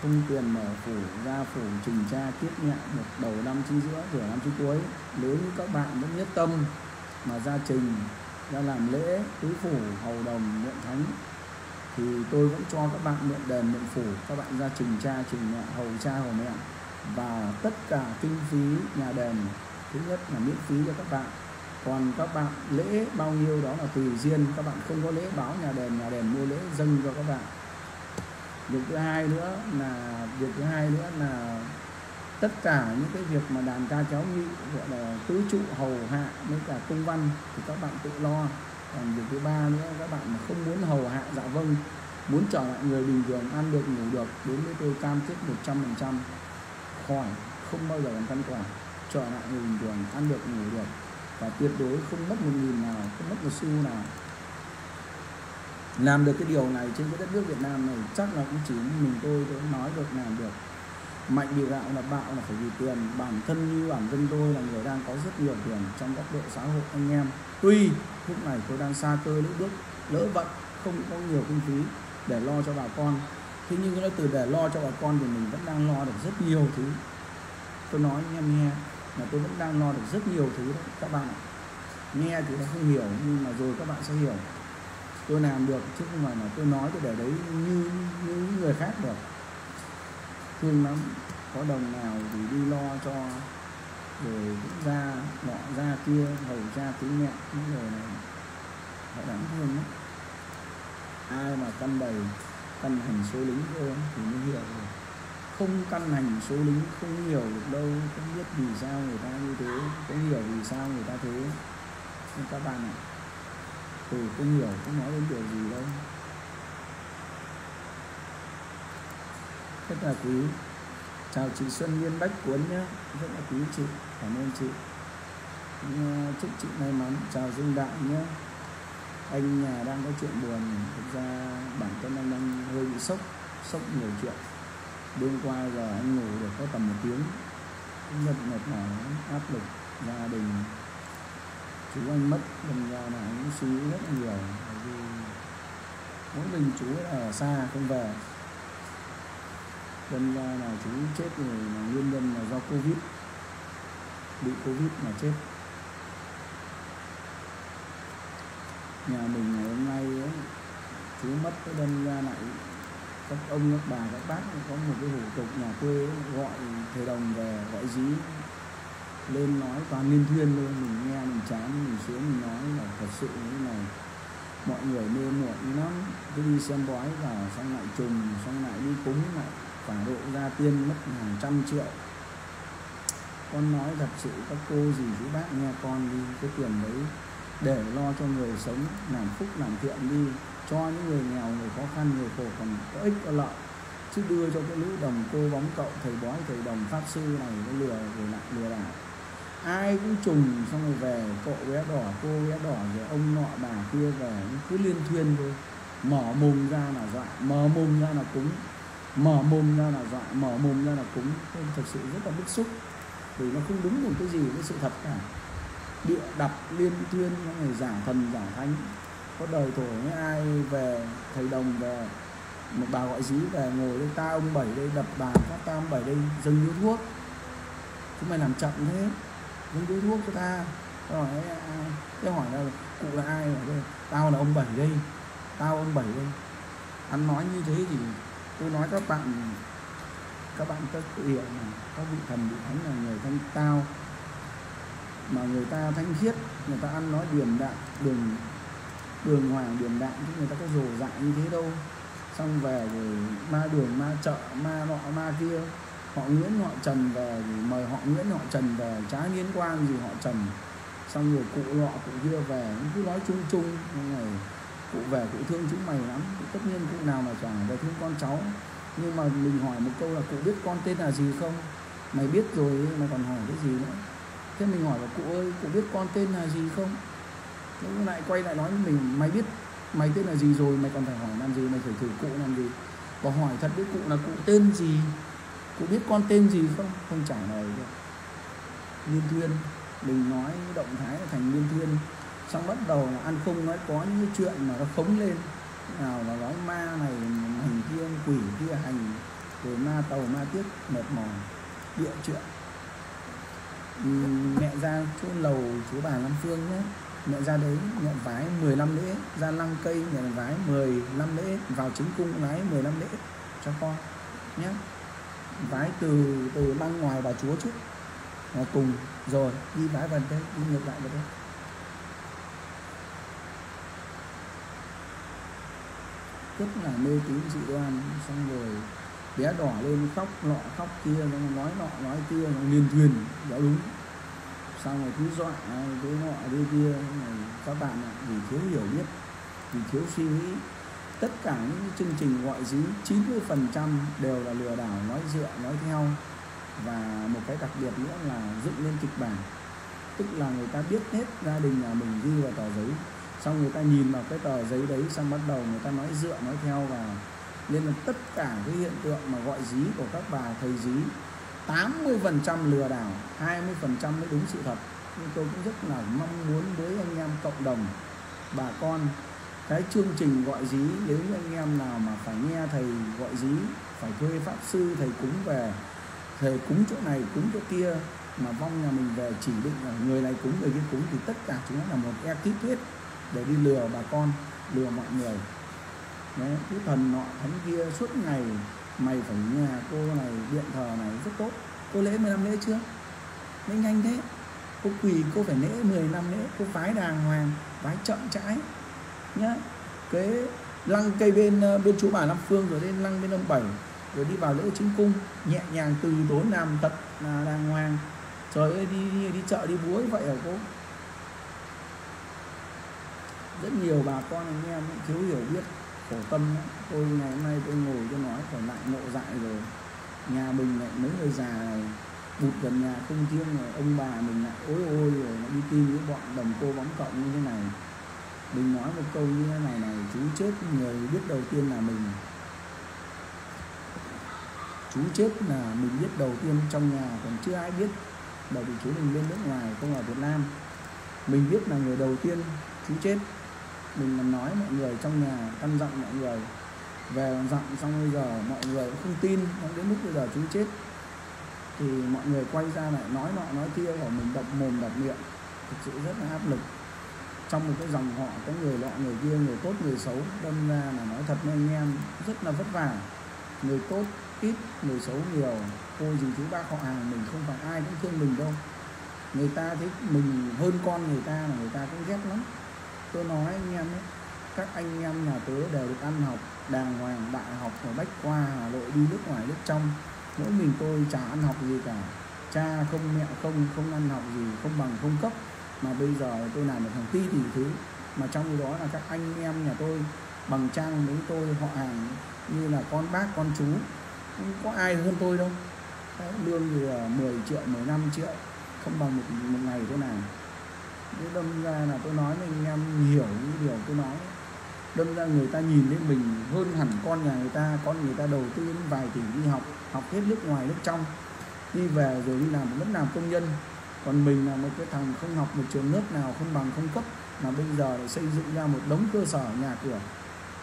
không tiền mở phủ, ra phủ, trình tra, tiết nhạ được đầu năm chín giữa, nửa năm chín cuối, nếu như các bạn vẫn nhất tâm mà ra trình, ra làm lễ, tứ phủ, hầu đồng, mượn thánh, thì tôi vẫn cho các bạn mượn đền, mượn phủ, các bạn ra trình tra, trình nhạ, hầu cha, hầu mẹ. Và tất cả kinh phí nhà đền, thứ nhất là miễn phí cho các bạn. Còn các bạn lễ bao nhiêu đó là tùy duyên, các bạn không có lễ báo nhà đền mua lễ dâng cho các bạn. Việc thứ hai nữa là tất cả những cái việc mà đàn ca kéo nghị, gọi là tứ trụ hầu hạ với cả công văn thì các bạn tự lo. Còn việc thứ ba nữa, các bạn mà không muốn hầu hạ dạ vâng, muốn trở lại người bình thường, ăn được ngủ được, đến với tôi cam kết 100% khỏi, không bao giờ còn căn quả, trở lại người bình thường, ăn được ngủ được, và tuyệt đối không mất 1.000 nào, không mất 1 xu nào. Làm được cái điều này trên cái đất nước Việt Nam này chắc là cũng chỉ mình tôi nói được, làm được. Mạnh bị gạo là bạo là phải vì tiền. Bản thân như bản thân tôi là người đang có rất nhiều tiền trong góc độ xã hội anh em. Tuy lúc này tôi đang xa cơ lỡ bước, lỡ vận, không có nhiều kinh phí để lo cho bà con. Thế nhưng nó từ để lo cho bà con thì mình vẫn đang lo được rất nhiều thứ. Tôi nói anh em nghe là tôi vẫn đang lo được rất nhiều thứ đấy. Các bạn nghe thì nó không hiểu nhưng mà rồi các bạn sẽ hiểu. Tôi làm được chứ không phải là tôi nói tôi để đấy như người khác được. Thương lắm, có đồng nào thì đi lo cho rồi ra nọ ra kia, hầu ra tí mẹ những người này họ đáng thương lắm. Ai mà căn hành số lính thôi thì mới hiểu rồi. Không căn hành số lính không hiểu được đâu, không biết vì sao người ta như thế, không hiểu vì sao người ta thế. Nhưng các bạn ạ, từ không hiểu không nói đến điều gì đâu. Rất là quý. Chào chị Xuân Nguyên Bách Cuốn nhé, rất là quý chị, cảm ơn chị, chúc chị may mắn. Chào Dương Đại nhé. Anh nhà đang có chuyện buồn, thực ra bản thân anh đang hơi bị sốc nhiều chuyện. Đêm qua giờ anh ngủ được có tầm 1 tiếng, mệt mỏi, áp lực gia đình. Chú anh mất, lần ra là anh suy nghĩ rất là nhiều, mỗi mình chú ở xa không về. Đâm ra là chú chết rồi, là nguyên nhân là do Covid, bị Covid mà chết. Nhà mình ngày hôm nay ấy, chú mất cái đâm ra lại các ông các bà các bác có một cái hủ tục nhà quê ấy, gọi thầy đồng về, gọi dí lên nói toàn liên thuyên luôn. Mình nghe mình chán mình xuống mình nói là thật sự như này, mọi người mê muội lắm, cứ đi xem bói và xong lại trùng, xong lại đi cúng lại cả độ ra tiên mất hàng trăm triệu. Con nói thật sự các cô dì chú bác nghe con đi, cái tiền đấy để lo cho người sống, làm phúc làm thiện đi, cho những người nghèo người khó khăn người khổ còn có ích có lợi, chứ đưa cho cái lũ đồng cô bóng cậu thầy bói thầy đồng pháp sư này nó lừa rồi lại lừa đảo. Ai cũng trùng xong rồi về cậu bé đỏ cô bé đỏ rồi ông nọ bà kia về cứ liên thuyên thôi, mở mồm ra là dọa, mở mồm ra là cúng, mở mồm ra là dọa, mở mồm ra là cúng. Tôi thật sự rất là bức xúc vì nó không đúng một cái gì với sự thật cả. Địa đặt liên tuyên những người giả thần giả thánh, có đời thổ với ai về thầy đồng về một bà gọi dí về ngồi đây ta ông bảy đây đập bà các ta ông bảy đây dừng điếu thuốc, chúng mày làm chậm thế, dừng điếu thuốc cho ta. Rồi cái hỏi là cụ là ai rồi, tao là ông bảy đây, tao ông bảy đây. Ăn nói như thế thì tôi nói các bạn có tự hiểu là các vị thần vị thánh là người thân tao mà người ta thanh khiết, người ta ăn nói điềm đạm đường hoàng điềm đạm, chứ người ta có rồ dại như thế đâu. Xong về rồi ma đường ma chợ ma nọ ma kia, họ Nguyễn họ Trần về mời họ Nguyễn họ Trần về trái liên quan gì họ Trần, xong rồi cụ nọ cụ kia về cứ nói chung chung như này, cụ về cụ thương chúng mày lắm, tất nhiên cụ nào mà chẳng về thương con cháu. Nhưng mà mình hỏi một câu là cụ biết con tên là gì không? Mày biết rồi mà còn hỏi cái gì nữa? Thế mình hỏi là cụ ơi, cụ biết con tên là gì không? Nó lại quay lại nói mình, mày biết mày tên là gì rồi, mày còn phải hỏi làm gì, mày phải thử cụ làm gì? Và hỏi thật với cụ là cụ tên gì, cụ biết con tên gì không? Không trả lời được. Liên thuyên, mình nói động thái là thành liên thuyên. Xong bắt đầu là ăn không nói, có những cái chuyện mà nó khống lên. Nào là nói ma này, hành kia, quỷ kia, hành, rồi ma tàu, ma tiết, mệt mỏi, địa chuyện. Mẹ ra chỗ lầu chú bà Nam Phương nhé. Mẹ ra đấy, mẹ vái 15 lễ, ra lăng cây mẹ vái 15 lễ, vào chính cung vái 15 lễ cho con nhé. Vái từ lăng ngoài bà chúa chút và cùng rồi đi vái vào đây, đi ngược lại vào đây. Rất là mê tín dị đoan, xong rồi bé đỏ lên khóc nọ khóc kia, nó nói nọ nói kia, nó liên thuyền đó đúng. Xong rồi cứ dọa cái nọ cái kia. Các bạn ạ, vì thiếu hiểu biết, vì thiếu suy nghĩ, tất cả những chương trình gọi dí 90% đều là lừa đảo, nói dựa nói theo. Và một cái đặc biệt nữa là dựng lên kịch bản, tức là người ta biết hết gia đình nhà mình ghi vào tờ giấy, xong người ta nhìn vào cái tờ giấy đấy, xong bắt đầu người ta nói dựa nói theo vào. Nên là tất cả cái hiện tượng mà gọi dí của các bà thầy dí 80% lừa đảo, 20% mới đúng sự thật. Nhưng tôi cũng rất là mong muốn với anh em cộng đồng bà con cái chương trình gọi dí, nếu như anh em nào mà phải nghe thầy gọi dí, phải thuê pháp sư thầy cúng về, thầy cúng chỗ này cúng chỗ kia, mà vong nhà mình về chỉ định là người này cúng người kia cúng, thì tất cả chúng nó là một ekip hết để đi lừa bà con, lừa mọi người. Đấy, cái thần nọ thánh kia suốt ngày mày phải nhà cô này, điện thờ này rất tốt, cô lễ 15 lễ chưa? Nó nhanh thế, cô quỳ cô phải lễ 15 lễ, cô vái đàng hoàng, vái chậm chãi nhá. Cái lăng cây bên chú bà Năm Phương, rồi đến lăng bên ông Bảy, rồi đi vào lễ chính cung nhẹ nhàng từ tốn, làm tật là đàng hoàng. Trời ơi, đi chợ đi búa vậy hả cô? Rất nhiều bà con anh em thiếu hiểu biết, khổ tâm. Tôi ngày hôm nay tôi ngồi tôi nói còn lại nộ dại rồi. Nhà mình lại mấy người già này bụt gần nhà không riêng, rồi ông bà mình lại ối ôi, rồi nó đi tìm những bọn đồng cô bóng cộng như thế này. Mình nói một câu như thế này, chú chết người biết đầu tiên là mình. Chú chết là mình biết đầu tiên trong nhà, còn chưa ai biết. Bởi vì chú mình bên nước ngoài, không ở Việt Nam. Mình biết là người đầu tiên chú chết. Mình còn nói mọi người trong nhà, căn dặn mọi người, về còn dặn xong bây giờ mọi người cũng không tin, đến lúc bây giờ chú chết thì mọi người quay ra lại nói nọ nói kia, của mình đập mồm đập miệng, thực sự rất là áp lực. Trong một cái dòng họ có người lọ người kia, người tốt người xấu, đâm ra là nói thật với anh em rất là vất vả. Người tốt ít, người xấu nhiều. Ôi dì chú bác họ hàng mình không phải ai cũng thương mình đâu. Người ta thấy mình hơn con người ta là người ta cũng ghét lắm. Tôi nói anh em ấy, các anh em nhà tớ đều được ăn học đàng hoàng, đại học ở Bách Khoa Hà Nội, đi nước ngoài nước trong. Mỗi mình tôi chả ăn học gì cả, cha không mẹ không ăn học gì, không bằng không cấp, mà bây giờ tôi làm được hàng tỷ thứ. Mà trong đó là các anh em nhà tôi bằng trang với tôi, họ hàng như là con bác con chú, không có ai hơn tôi đâu. Đấy, lương thì 10 triệu 15 triệu không bằng một ngày tôi làm. Đâm ra là tôi nói anh em hiểu những điều tôi nói, đâm ra người ta nhìn thấy mình hơn hẳn con nhà người ta. Con người ta đầu tư đến vài tỷ đi học, học hết nước ngoài nước trong, đi về rồi đi làm vẫn làm công nhân. Còn mình là một cái thằng không học một trường lớp nào, không bằng không cấp, mà bây giờ lại xây dựng ra một đống cơ sở nhà cửa,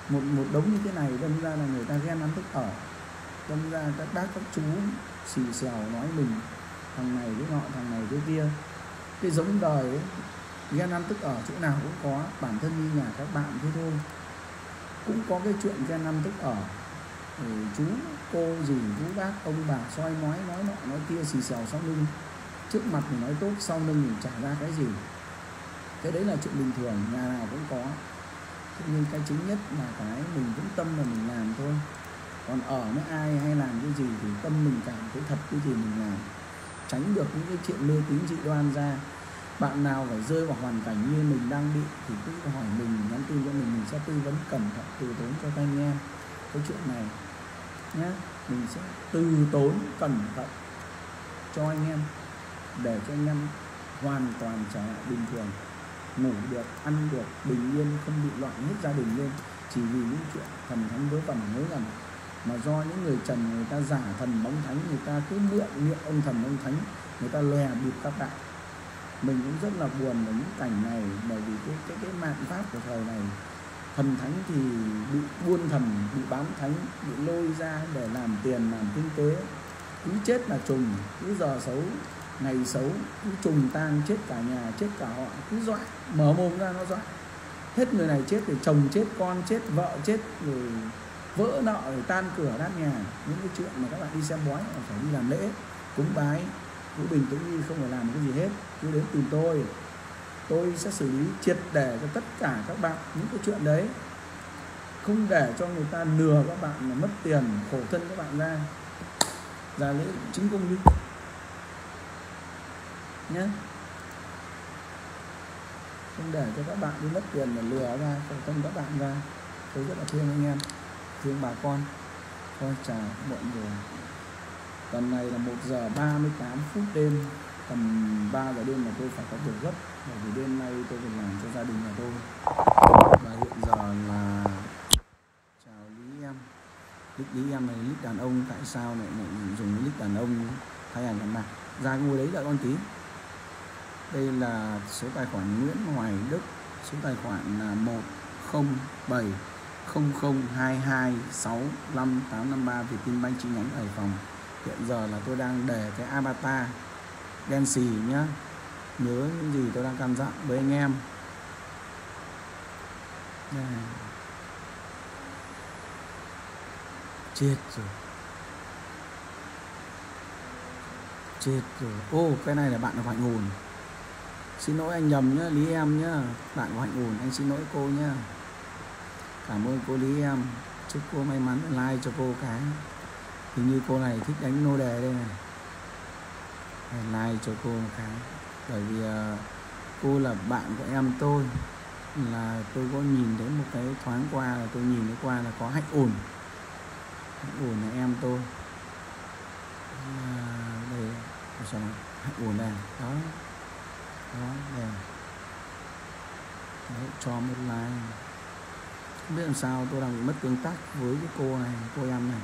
một đống như thế này, đâm ra là người ta ghen ăn tức ở. Đâm ra các bác các chú xì xèo nói mình thằng này với nọ, thằng này với kia. Cái giống đời ấy, ghen ăn tức ở chỗ nào cũng có. Bản thân như nhà các bạn thế thôi, cũng có cái chuyện ghen ăn tức ở. Ừ, chú cô dì chú bác ông bà soi mói, nói nọ nói kia, xì xèo sau lưng. Trước mặt mình nói tốt, sau lưng mình trả ra cái gì. Cái đấy là chuyện bình thường, nhà nào cũng có. Thế nhưng cái chính nhất là cái mình vững tâm là mình làm thôi. Còn ở với ai hay làm cái gì thì tâm mình cảm thấy thật cái gì mình làm, tránh được những cái chuyện mê tín dị đoan ra. Bạn nào phải rơi vào hoàn cảnh như mình đang bị thì cứ hỏi mình, nhắn tin cho mình sẽ tư vấn cẩn thận từ tốn cho các anh em cái chuyện này nhé. Mình sẽ từ tốn cẩn thận cho anh em, để cho anh em hoàn toàn trở lại bình thường, ngủ được, ăn được, bình yên, không bị loạn hết gia đình lên chỉ vì những chuyện thần thánh với tầm mới gần, mà do những người trần người ta giả thần bóng thánh, người ta cứ mượn ông thần ông thánh, người ta lè bịp các bạn. Mình cũng rất là buồn với những cảnh này, bởi vì cái mạng pháp của thời này, thần thánh thì bị buôn thần, bị bán thánh, bị lôi ra để làm tiền làm kinh tế. Cứ chết là trùng, cứ giờ xấu ngày xấu, cứ trùng tang, chết cả nhà chết cả họ, cứ dọa mở mồm ra nó dọa hết. Người này chết thì chồng chết, con chết, vợ chết, rồi vỡ nợ, rồi tan cửa nát nhà. Những cái chuyện mà các bạn đi xem bói phải đi làm lễ cúng bái, cứ bình tĩnh đi, không phải làm cái gì hết. Cứ đến tìm tôi sẽ xử lý triệt để cho tất cả các bạn những cái chuyện đấy, không để cho người ta lừa các bạn mà mất tiền khổ thân các bạn ra. Ra lễ chính cung đi nhé, không để cho các bạn đi mất tiền mà lừa ra khổ thân các bạn ra. Tôi rất là thương anh em, thương bà con. Thôi chào mọi người. Tuần này là 1:38 đêm, tầm 3 giờ đêm là tôi phải có việc gấp, bởi vì đêm nay tôi phải làm cho gia đình nhà tôi. Và hiện giờ là chào lý em này, lít đàn ông. Tại sao lại dùng lít đàn ông thay ảnh đàn bà? Ra ngồi đấy đợi con tí. Đây là số tài khoản Nguyễn Hoài Đức, số tài khoản là 1 070022658553 Vietinbank chi nhánh Hải Phòng. Hiện giờ là tôi đang để cái avatar đen xì nhá. Nhớ những gì tôi đang căn dặn với anh em. Đây. Chết rồi. Ô, cái này là bạn của Hạnh Hồn. Xin lỗi anh nhầm nhá, Lý Em nhá. Bạn của Hạnh Hồn, anh xin lỗi cô nhá. Cảm ơn cô Lý Em. Chúc cô may mắn, like cho cô cái. Hình như cô này thích đánh nô đề đây này. Like cho cô một cái. Bởi vì cô là bạn của em tôi. Là tôi có nhìn thấy một cái thoáng qua, là tôi nhìn thấy qua là có Hạnh Hồn. Hạnh Hồn là em tôi. Đây, sao mà Hạnh Hồn này. Đó. Đó, đây. Đấy, cho một like. Không biết làm sao tôi đang bị mất tương tác với cái cô này, cô em này.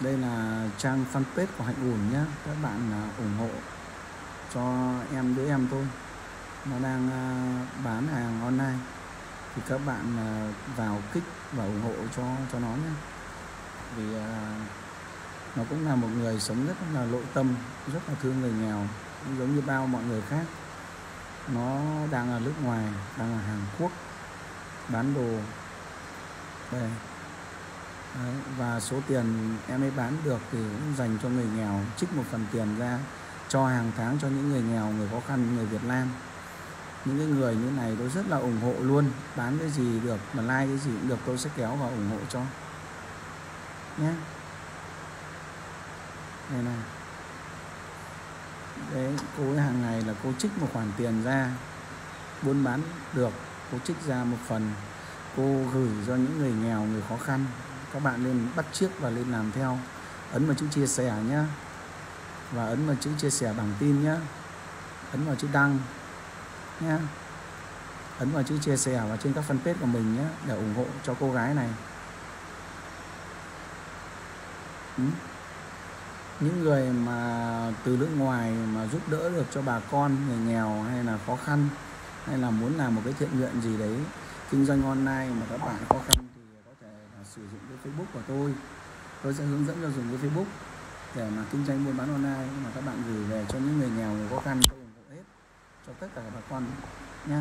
Đây là trang fanpage của Hạnh Hồn nhé. Các bạn ủng hộ cho em, đứa em tôi. Nó đang bán hàng online. Thì các bạn vào kích và ủng hộ cho nó nhé. Vì nó cũng là một người sống rất là nội tâm, rất là thương người nghèo, cũng giống như bao mọi người khác. Nó đang ở nước ngoài, đang ở Hàn Quốc, bán đồ. Đây. Đấy, và số tiền em ấy bán được thì cũng dành cho người nghèo, trích một phần tiền ra cho hàng tháng cho những người nghèo, người khó khăn, người Việt Nam. Những cái người như này tôi rất là ủng hộ luôn. Bán cái gì được mà like cái gì cũng được, tôi sẽ kéo vào ủng hộ cho nhé. Đây này. Đấy, cô ấy hàng ngày là cô trích một khoản tiền ra, buôn bán được cô trích ra một phần, cô gửi cho những người nghèo, người khó khăn. Các bạn nên bắt chước và lên làm theo. Ấn vào chữ chia sẻ nhé. Và ấn vào chữ chia sẻ bản tin nhé. Ấn vào chữ đăng nhé. Ấn vào chữ chia sẻ và trên các fanpage của mình nhé. Để ủng hộ cho cô gái này. Những người mà từ nước ngoài mà giúp đỡ được cho bà con, người nghèo hay là khó khăn, hay là muốn làm một cái thiện nguyện gì đấy, kinh doanh online mà các bạn khó khăn, sử dụng cái Facebook của tôi. Tôi sẽ hướng dẫn cho dùng cái Facebook để mà kinh doanh buôn bán online, mà các bạn gửi về cho những người nghèo, người khó khăn, tôi ủng hộ hết cho tất cả các bà con nha.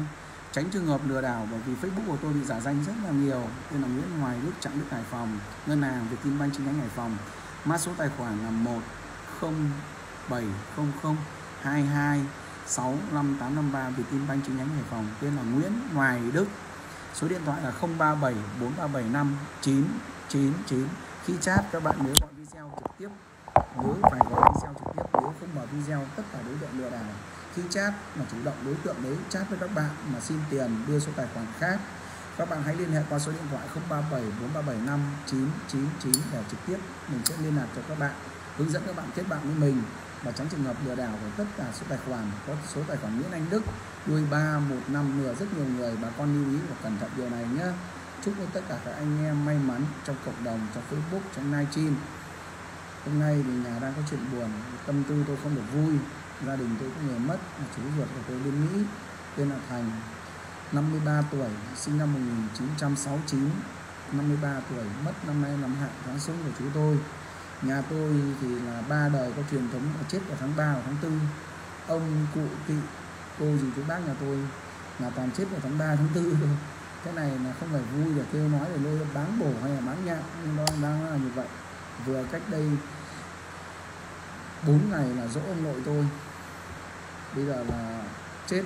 Tránh trường hợp lừa đảo, bởi vì Facebook của tôi bị giả danh rất là nhiều. Tên là Nguyễn Hoài Đức, Trạng Đức Hải Phòng, ngân hàng Vietinbank chi nhánh Hải Phòng. Mã số tài khoản là 107002265853 Vietinbank chi nhánh Hải Phòng. Tên là Nguyễn Hoài Đức. Số điện thoại là 0374375999. Khi chat các bạn nhớ gọi video trực tiếp. Nếu không mở video, tất cả đối tượng lừa đảo. Khi chat mà chủ động đối tượng đấy chat với các bạn mà xin tiền đưa số tài khoản khác, các bạn hãy liên hệ qua số điện thoại 0374375999 để trực tiếp mình sẽ liên lạc cho các bạn, hướng dẫn các bạn kết bạn với mình và tránh trường hợp lừa đảo của tất cả số tài khoản. Có số tài khoản Nguyễn Anh Đức nuôi 315 lừa rất nhiều người. Bà con lưu ý và cẩn thận điều này nhé. Chúc tất cả các anh em may mắn trong cộng đồng, trong Facebook, trong livestream. Hôm nay thì nhà đang có chuyện buồn, tâm tư tôi không được vui. Gia đình tôi có người mất, chú ruột của tôi bên Mỹ, tên là Thành, 53 tuổi, sinh năm 1969, 53 tuổi, mất năm nay năm hạn tháng sinh của chú tôi. Nhà tôi thì là ba đời có truyền thống là chết vào tháng 3 và tháng 4. Ông, cụ, kỵ, cô, dì, chú, bác nhà tôi là toàn chết vào tháng 3, tháng 4. Cái này là không phải vui để kêu nói để lôi bán bổ hay là bán nhạc, nhưng nó đang là như vậy. Vừa cách đây 4 ngày là dỗ ông nội tôi. Bây giờ là chết,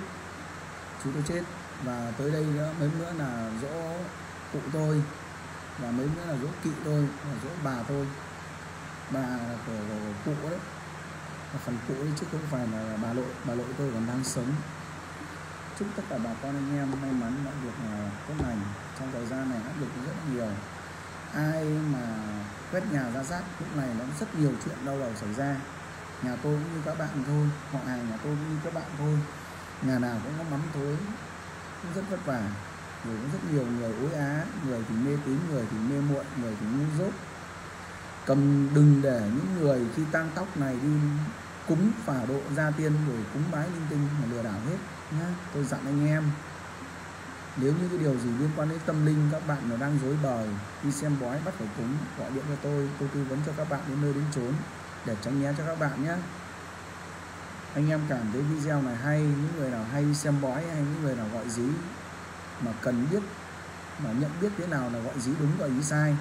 chú tôi chết. Và tới đây nữa, mấy bữa là dỗ cụ tôi. Và mấy bữa là dỗ kỵ tôi, là dỗ bà tôi. Bà là của cụ đấy, là phần cụ ấy, chứ không phải là bà nội. Bà nội tôi còn đang sống. Chúc tất cả bà con anh em may mắn đã được tốt lành. Trong thời gian này áp lực rất nhiều. Ai mà quét nhà ra rác lúc này nó rất nhiều chuyện đau đầu xảy ra. Nhà tôi cũng như các bạn thôi, họ hàng nhà tôi cũng như các bạn thôi. Nhà nào cũng có mắm thối, cũng rất vất vả. Rồi cũng rất nhiều người ối á, người thì mê tín, người thì mê muội, người thì ngu dốt. Đừng để những người khi tang tóc này đi cúng phả độ gia tiên rồi cúng bái linh tinh mà lừa đảo hết nhá. Tôi dặn anh em, nếu như cái điều gì liên quan đến tâm linh các bạn nó đang rối bời, đi xem bói bắt phải cúng, gọi điện cho tôi tư vấn cho các bạn đến nơi đến chốn để tránh né cho các bạn nhé. Anh em cảm thấy video này hay, những người nào hay xem bói hay những người nào gọi dí mà cần biết, mà nhận biết thế nào là gọi dí đúng gọi dí sai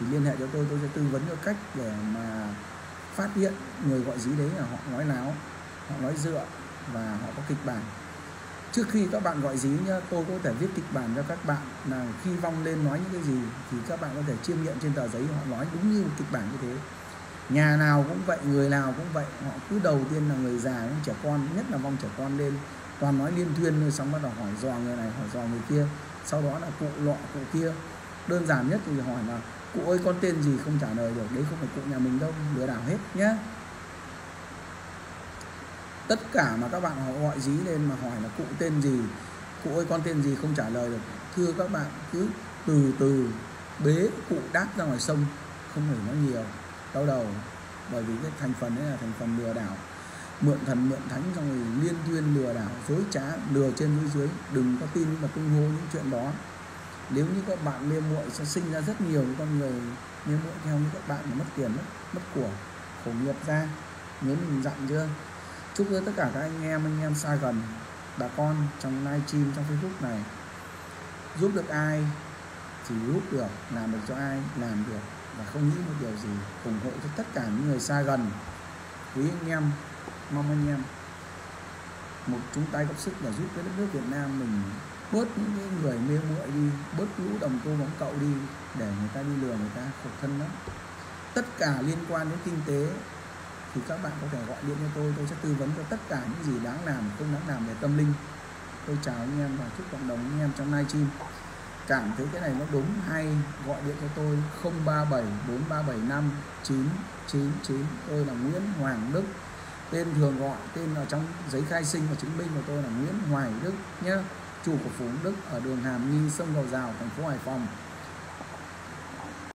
thì liên hệ cho tôi sẽ tư vấn cho cách để mà phát hiện người gọi dí đấy là họ nói láo, họ nói dựa và họ có kịch bản. Trước khi các bạn gọi dí nhá, tôi có thể viết kịch bản cho các bạn là khi vong lên nói những cái gì thì các bạn có thể chiêm nghiệm trên tờ giấy, họ nói đúng như một kịch bản như thế. Nhà nào cũng vậy, người nào cũng vậy, họ cứ đầu tiên là người già cũng trẻ con, nhất là vong trẻ con lên toàn nói liên thuyên rồi xong bắt đầu hỏi dò người này hỏi dò người kia, sau đó là cụ lọ cụ kia. Đơn giản nhất thì hỏi là cụ ơi con tên gì, không trả lời được, đấy không phải cụ nhà mình đâu, lừa đảo hết nhá. Tất cả mà các bạn họ gọi dí lên mà hỏi là cụ tên gì, cụ ơi con tên gì không trả lời được, thưa các bạn cứ từ từ bế cụ đáp ra ngoài sông, không phải nói nhiều đau đầu, bởi vì cái thành phần đấy là thành phần lừa đảo, mượn thần mượn thánh xong rồi liên thuyên lừa đảo dối trá, lừa trên núi dưới, đừng có tin và tung hô những chuyện đó. Nếu như các bạn mê muội sẽ sinh ra rất nhiều con người mê muội theo như các bạn mà mất tiền mất của, khổ nghiệp ra. Nhớ mình dặn chưa? Chúc tất cả các anh em xa gần, bà con trong livestream trong Facebook này, giúp được ai thì giúp được, làm được cho ai làm được, và không nghĩ một điều gì, ủng hộ cho tất cả những người xa gần. Quý anh em, mong anh em một chúng ta góp sức để giúp cái đất nước Việt Nam mình bớt những người mê muội đi, bớt lũ đồng cô bóng cậu đi, để người ta đi lừa người ta khổ thân lắm. Tất cả liên quan đến kinh tế thì các bạn có thể gọi điện cho tôi sẽ tư vấn cho tất cả những gì đáng làm, không đáng làm về tâm linh. Tôi chào anh em và chúc cộng đồng anh em trong livestream cảm thấy cái này nó đúng hay gọi điện cho tôi 0374375999. Tôi là Nguyễn Hoài Đức, tên thường gọi, tên ở trong giấy khai sinh và chứng minh của tôi là Nguyễn Hoài Đức nhé, chủ của Phủ Long Đức ở đường Hàm Nghi, sông Cầu Giào, thành phố Hải Phòng.